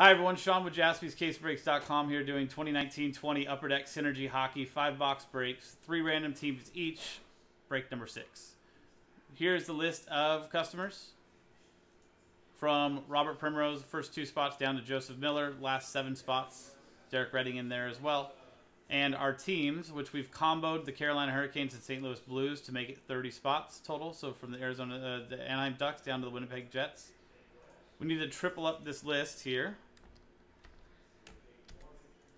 Hi everyone, Sean with JaspysCaseBreaks.com here doing 2019-20 Upper Deck Synergy Hockey. 5-box breaks, 3 random teams each. Break number 6. Here's the list of customers. From Robert Primrose, first 2 spots, down to Joseph Miller, last 7 spots. Derek Redding in there as well. And our teams, which we've comboed the Carolina Hurricanes and St. Louis Blues to make it 30 spots total. So from the Anaheim Ducks down to the Winnipeg Jets. We need to triple up this list here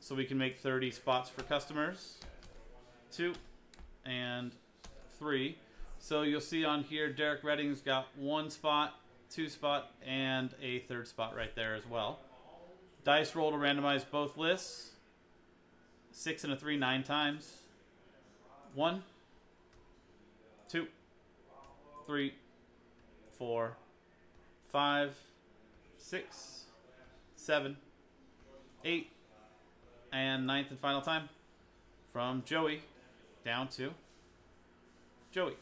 so we can make 30 spots for customers. 2 and 3. So you'll see on here Derek Redding's got 1 spot, 2 spot, and a 3rd spot right there as well. Dice roll to randomize both lists. 6 and a 3, 9 times. 1, 2, 3, 4, 5, 6, 7, 8, and 9th and final time from Joey down to Joey.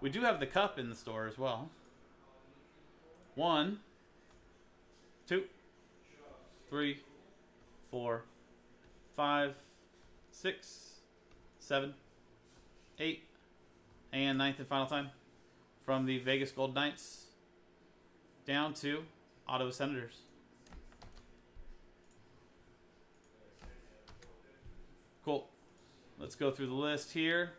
We do have the cup in the store as well. 1, 2, 3, 4, 5, 6, 7, 8, and 9th and final time from the Vegas Golden Knights down to Ottawa Senators. Cool. Let's go through the list here.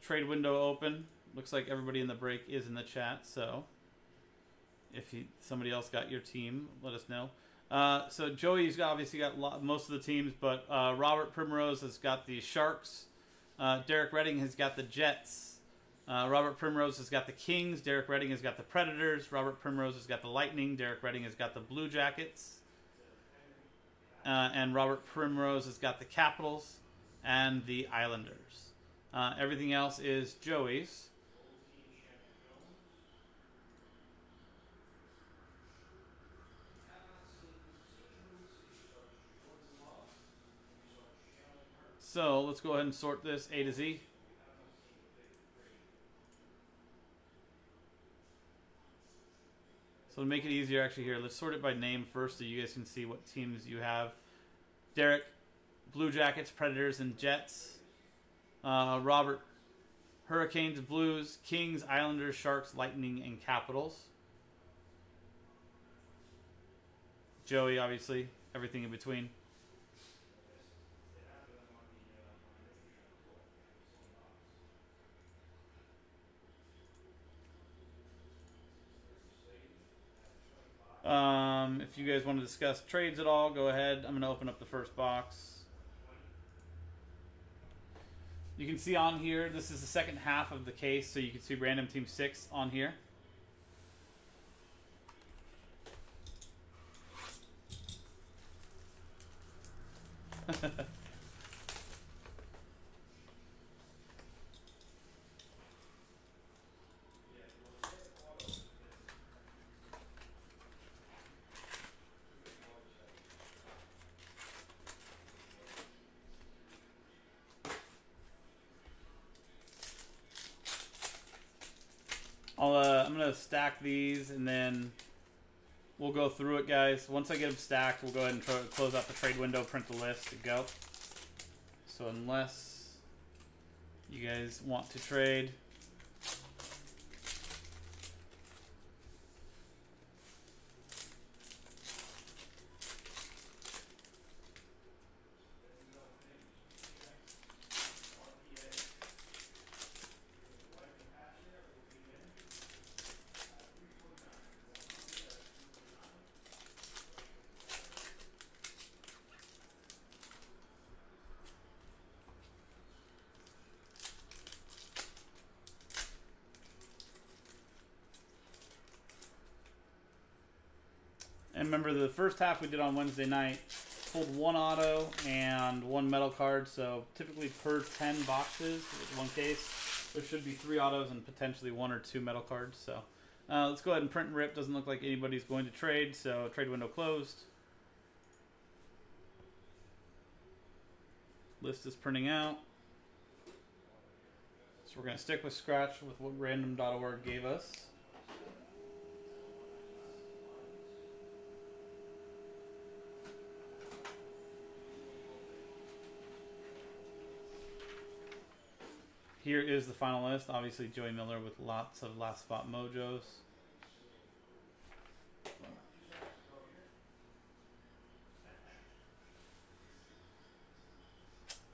Trade window open. Looks like everybody in the break is in the chat, so if somebody else got your team, let us know. So Joey's obviously got most of the teams, but Robert Primrose has got the Sharks. Derek Redding has got the Jets. Robert Primrose has got the Kings. Derek Redding has got the Predators. Robert Primrose has got the Lightning. Derek Redding has got the Blue Jackets. And Robert Primrose has got the Capitals and the Islanders. Everything else is Joey's. So let's go ahead and sort this A to Z. So to make it easier actually here, let's sort it by name first so you guys can see what teams you have. Derek, Blue Jackets, Predators, and Jets. Robert, Hurricanes, Blues, Kings, Islanders, Sharks, Lightning, and Capitals. Joey, obviously, everything in between. If you guys want to discuss trades at all, go ahead. I'm going to open up the first box. You can see on here, this is the second half of the case, so you can see Random Team 6 on here. I'm going to stack these, and then we'll go through it, guys. Once I get them stacked, we'll go ahead and close out the trade window, print the list, and go. So unless you guys want to trade, and remember, the first half we did on Wednesday night pulled 1 auto and 1 metal card, so typically per 10 boxes with 1 case, there should be 3 autos and potentially 1 or 2 metal cards. So let's go ahead and print and rip. Doesn't look like anybody's going to trade, so trade window closed. List is printing out. So we're going to stick with scratch with what random.org gave us. Here is the final list. Obviously, Joey Miller with lots of last spot mojos.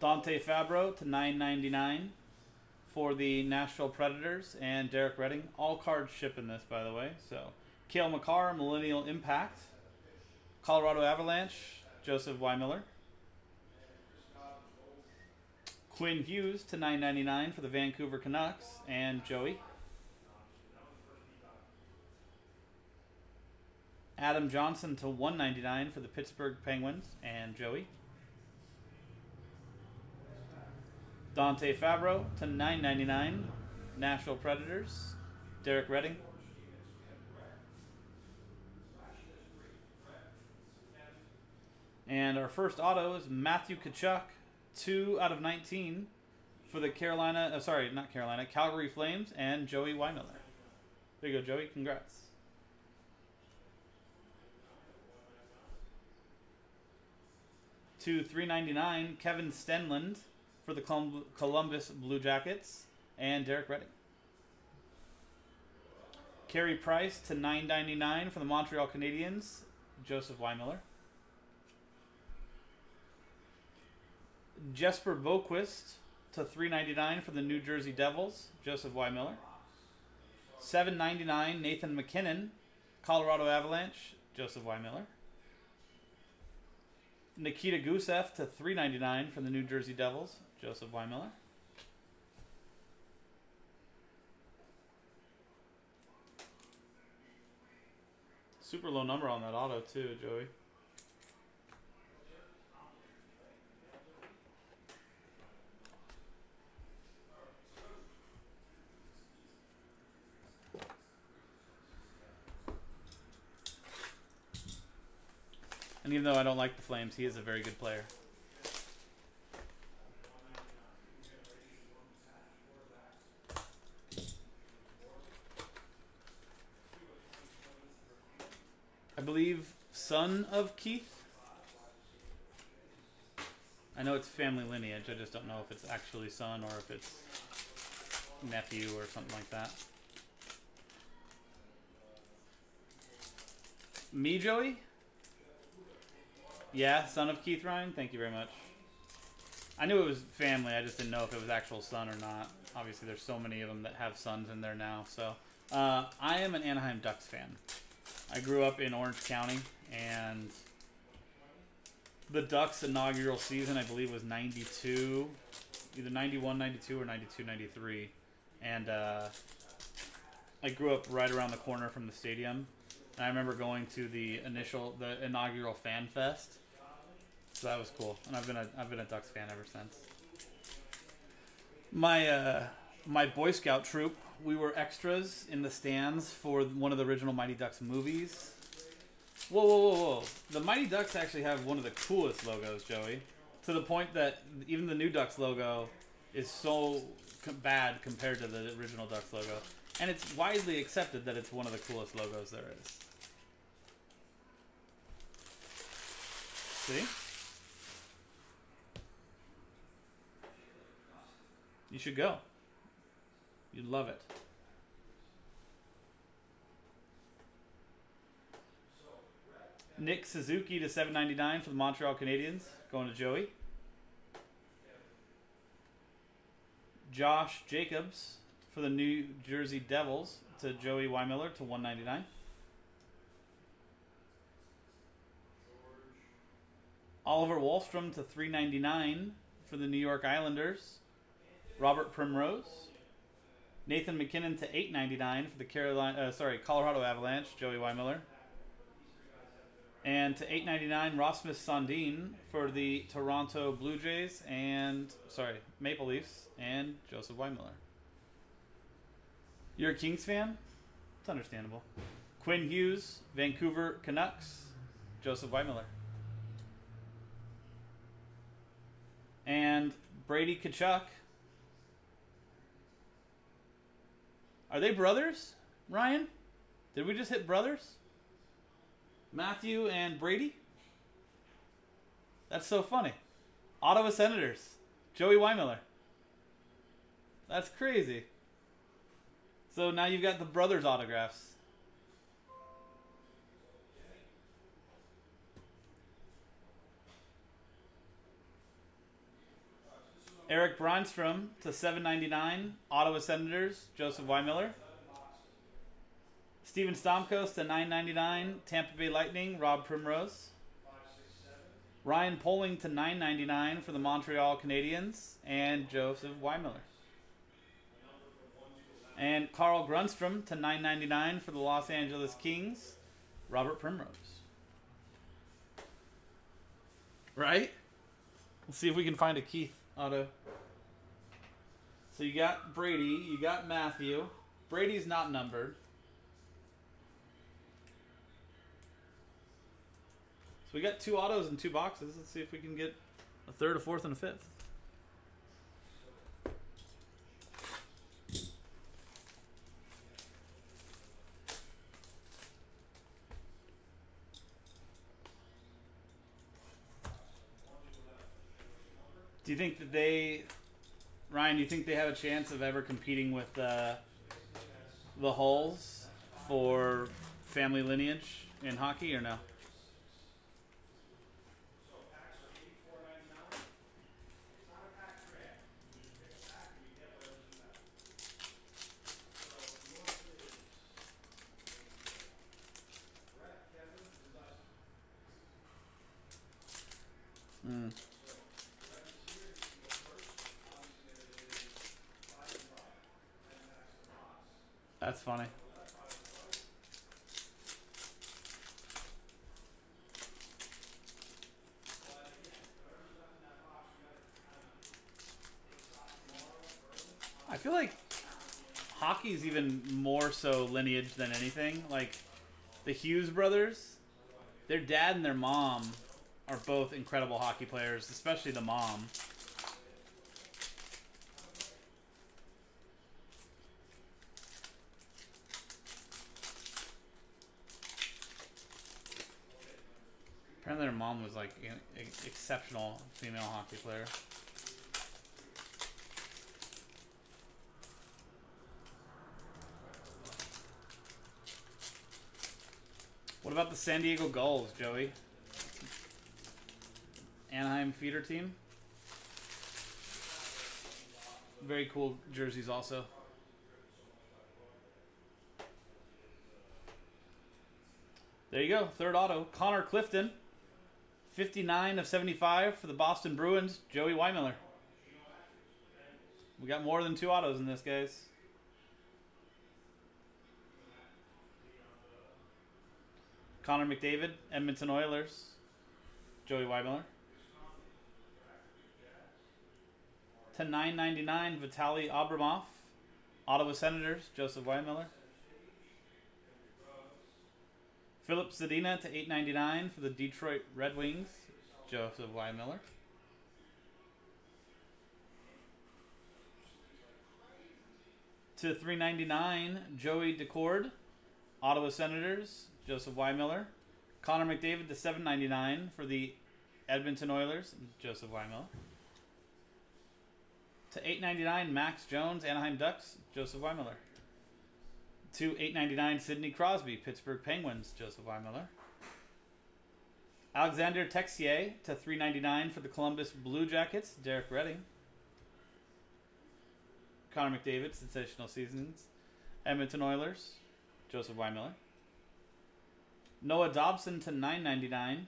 Dante Fabro to $9.99 for the Nashville Predators and Derek Redding. All cards ship in this, by the way. So Cale Makar, Millennial Impact. Colorado Avalanche, Joseph Y. Miller. Quinn Hughes to $9.99 for the Vancouver Canucks and Joey. Adam Johnson to $1.99 for the Pittsburgh Penguins and Joey. Dante Fabro to $9.99, Nashville Predators, Derek Redding. And our first auto is Matthew Tkachuk. 2 out of 19 for the Calgary Flames and Joey Y. Miller. There you go, Joey. Congrats. To $3.99, Kevin Stenlund for the Columbus Blue Jackets and Derek Redding. Carey Price to $9.99 for the Montreal Canadiens, Joseph Y. Miller. Jesper Boqvist to $3.99 for the New Jersey Devils, Joseph Y. Miller. $7.99 Nathan MacKinnon, Colorado Avalanche, Joseph Y. Miller. Nikita Gusev to $3.99 for the New Jersey Devils, Joseph Y. Miller. Super low number on that auto too, Joey. And even though I don't like the Flames, he is a very good player. I believe son of Keith. I know it's family lineage. I just don't know if it's actually son or if it's nephew or something like that. Me, Joey? Yeah, son of Keith Ryan. Thank you very much. I knew it was family. I just didn't know if it was actual son or not. Obviously, there's so many of them that have sons in there now. So, I am an Anaheim Ducks fan. I grew up in Orange County, and the Ducks' inaugural season, I believe, was 92, either 91, 92, or 92, 93. And I grew up right around the corner from the stadium. I remember going to the inaugural fan fest, so that was cool. And I've been a Ducks fan ever since. My Boy Scout troop, we were extras in the stands for one of the original Mighty Ducks movies. Whoa, whoa, whoa, whoa! The Mighty Ducks actually have one of the coolest logos, Joey. To the point that even the new Ducks logo is so bad compared to the original Ducks logo, and it's widely accepted that it's one of the coolest logos there is. See? You should go. You'd love it. Nick Suzuki to $7.99 for the Montreal Canadiens, going to Joey. Josh Jacobs for the New Jersey Devils to Joey Y. Miller to $1.99. Oliver Wahlstrom to $3.99 for the New York Islanders. Robert Primrose. Nathan MacKinnon to $8.99 for the Colorado Avalanche, Joey Y. Miller. And to $8.99 Rasmus Sandin for the Toronto Blue Jays and Maple Leafs and Joseph Y. Miller. You're a Kings fan? It's understandable. Quinn Hughes, Vancouver Canucks, Joseph Y. Miller. And Brady Tkachuk Are they brothers, Ryan? Did we just hit brothers? Matthew and Brady? That's so funny. Ottawa Senators. Joey Weimiller. That's crazy. So now you've got the brothers' autographs. Erik Brännström to $7.99. Ottawa Senators, Joseph Weimiller. Steven Stomkos to $9.99. Tampa Bay Lightning, Rob Primrose. Ryan Poling to $9.99 for the Montreal Canadiens. And Joseph Weimiller. And Carl Grunstrom to $9.99 for the Los Angeles Kings. Robert Primrose. Right? Let's see if we can find a Keith auto. So you got Brady, you got Matthew. Brady's not numbered. So we got two autos and two boxes. Let's see if we can get a third, a fourth, and a fifth. Do you think that they, Ryan, do you think they have a chance of ever competing with the Hulls for family lineage in hockey or no? That's funny. I feel like hockey is even more so lineage than anything. Like, the Hughes brothers, their dad and their mom are both incredible hockey players, especially the mom. Apparently their mom was like an exceptional female hockey player. What about the San Diego Gulls, Joey? Anaheim feeder team. Very cool jerseys also. There you go, third auto. Connor Clifton. 59 of 75 for the Boston Bruins, Joey Weimiller. We got more than two autos in this, guys. Connor McDavid, Edmonton Oilers, Joey Weimiller. To $9.99, Vitaly Abramoff, Ottawa Senators, Joseph Weimiller. Filip Zadina to $8.99 for the Detroit Red Wings, Joseph Weimiller. To $3.99, Joey Decord, Ottawa Senators, Joseph Weimiller. Connor McDavid to $7.99 for the Edmonton Oilers, Joseph Weimiller. To $8.99, Max Jones, Anaheim Ducks, Joseph Weimiller. To $8.99, Sidney Crosby, Pittsburgh Penguins, Joseph Weimiller. Alexander Texier to $3.99 for the Columbus Blue Jackets, Derek Redding. Connor McDavid, Sensational Seasons, Edmonton Oilers, Joseph Weimiller. Noah Dobson to $9.99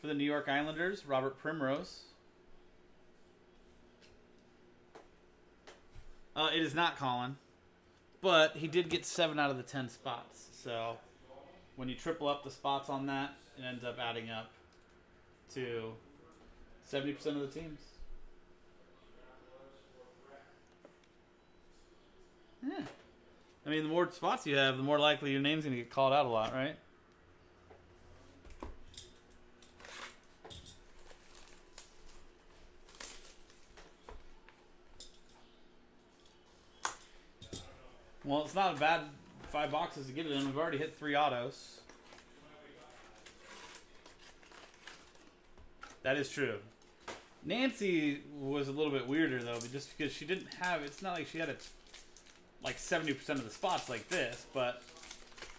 for the New York Islanders, Robert Primrose. It is not Colin. But he did get 7 out of the 10 spots. So when you triple up the spots on that, it ends up adding up to 70% of the teams. Yeah. I mean, the more spots you have, the more likely your name's going to get called out a lot, right? Well, it's not a bad 5 boxes to get it in. We've already hit 3 autos. That is true. Nancy was a little bit weirder, though, but just because she didn't have... It's not like she had, like, 70% of the spots like this, but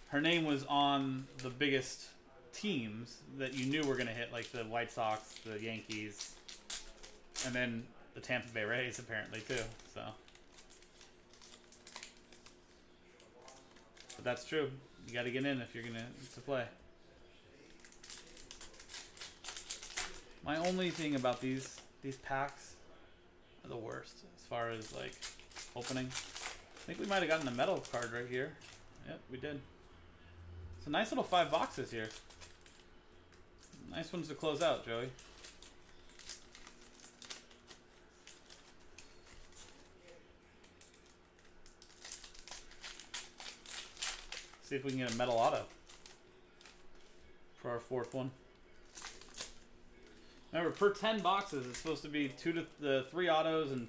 her name was on the biggest teams that you knew were going to hit, like the White Sox, the Yankees, and then the Tampa Bay Rays, apparently, too. So, but that's true. You got to get in if you're going to play. My only thing about these packs are the worst as far as like opening. I think we might have gotten a metal card right here. Yep, we did. It's a nice little 5 boxes here. Nice ones to close out, Joey. See if we can get a metal auto for our 4th one. Remember, per 10 boxes, it's supposed to be 2 to 3 autos and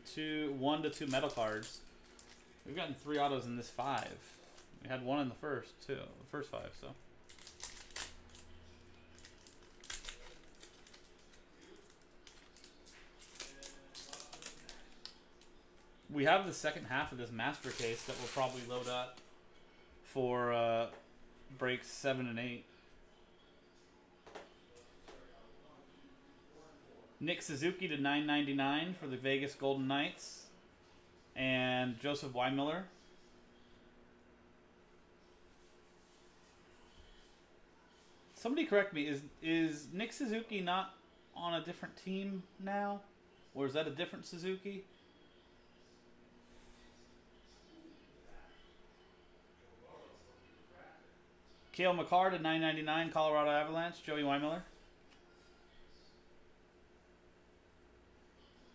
1 to 2 metal cards. We've gotten 3 autos in this 5. We had 1 in the first, too. The first 5, so. We have the second half of this master case that we'll probably load up for breaks 7 and 8. Nick Suzuki to $9.99 for the Vegas Golden Knights. And Joseph Miller. Somebody correct me. Is Nick Suzuki not on a different team now? Or is that a different Suzuki? Cale Makar to $9.99 Colorado Avalanche. Joey Miller.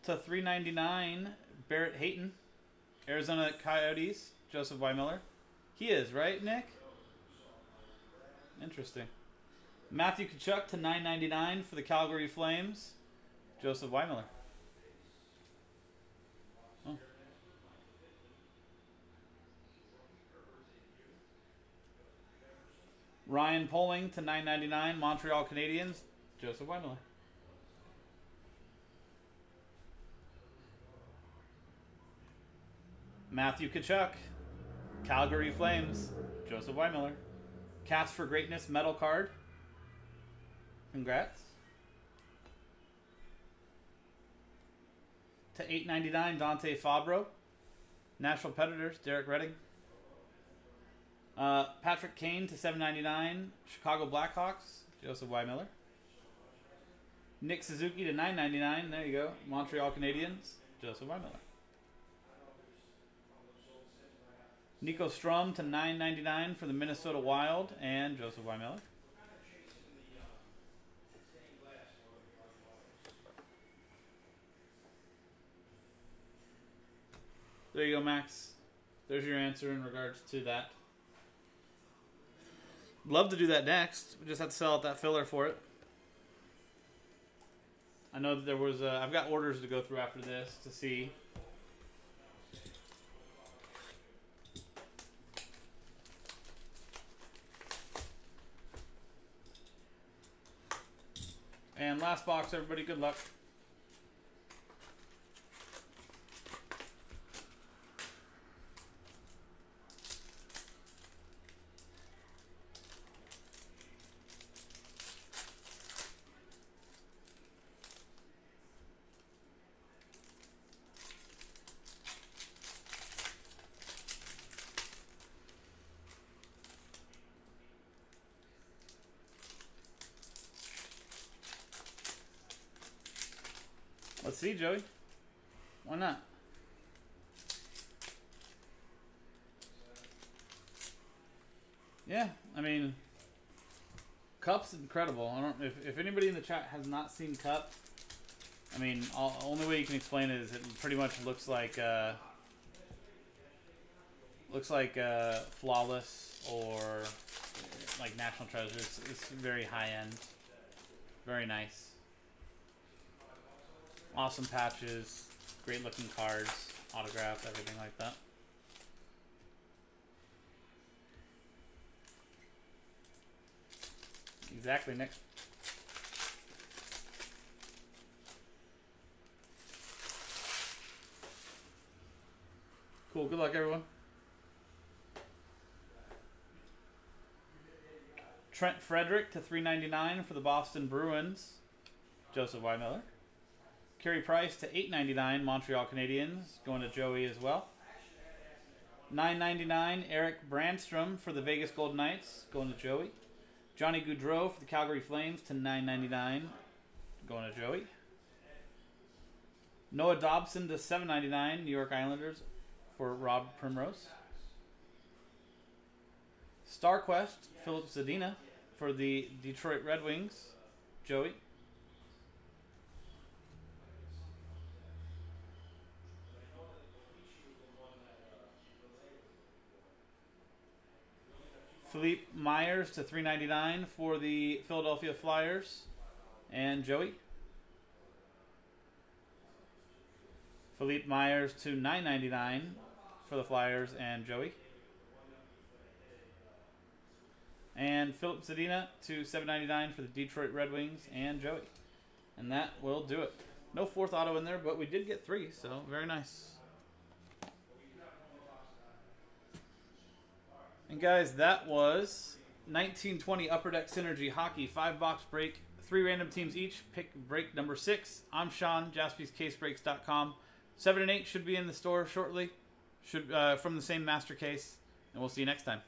To $3.99, Barrett Hayton, Arizona Coyotes, Joseph Miller. He is, right, Nick? Interesting. Matthew Tkachuk to $9.99 for the Calgary Flames, Joseph Miller. Oh. Ryan Poling to $9.99, Montreal Canadiens, Joseph Miller. Matthew Tkachuk, Calgary Flames, Joseph Miller. Cast for Greatness metal card. Congrats. To $8.99, Dante Fabro. Nashville Predators, Derek Redding. Patrick Kane to $7.99, Chicago Blackhawks, Joseph Miller. Nick Suzuki to $9.99, there you go, Montreal Canadiens, Joseph Miller. Nico Strom to $9.99 for the Minnesota Wild and Joseph Miller. There you go, Max. There's your answer in regards to that. Love to do that next. We just have to sell out that filler for it. I know that there was... I've got orders to go through after this to see... And last box, everybody, good luck. Let's see, Joey. Why not? Yeah, I mean, Cup's incredible. I don't. If anybody in the chat has not seen Cup, I mean, only way you can explain it is it pretty much looks like Flawless or like National Treasure. It's very high end, very nice. Awesome patches, great looking cards, autographed, everything like that. exactly, Nick. Cool. Good luck, everyone. Trent Frederick to 399 for the Boston Bruins. Joseph Y. Miller. Carey Price to 899, Montreal Canadiens. Going to Joey as well. 999, Erik Brännström for the Vegas Golden Knights. Going to Joey. Johnny Gaudreau for the Calgary Flames to 999. Going to Joey. Noah Dobson to 799, New York Islanders for Rob Primrose. StarQuest, Filip Zadina for the Detroit Red Wings, Joey. Philippe Myers to 399 for the Philadelphia Flyers, and Joey. Philippe Myers to 999 for the Flyers, and Joey. And Filip Zadina to 799 for the Detroit Red Wings, and Joey. And that will do it. No fourth auto in there, but we did get three, so very nice. And guys, that was 1920 Upper Deck Synergy Hockey 5-box break. 3 random teams each. Pick break number 6. I'm Sean, JaspysCaseBreaks.com. 7 and 8 should be in the store shortly. Should from the same master case. And we'll see you next time.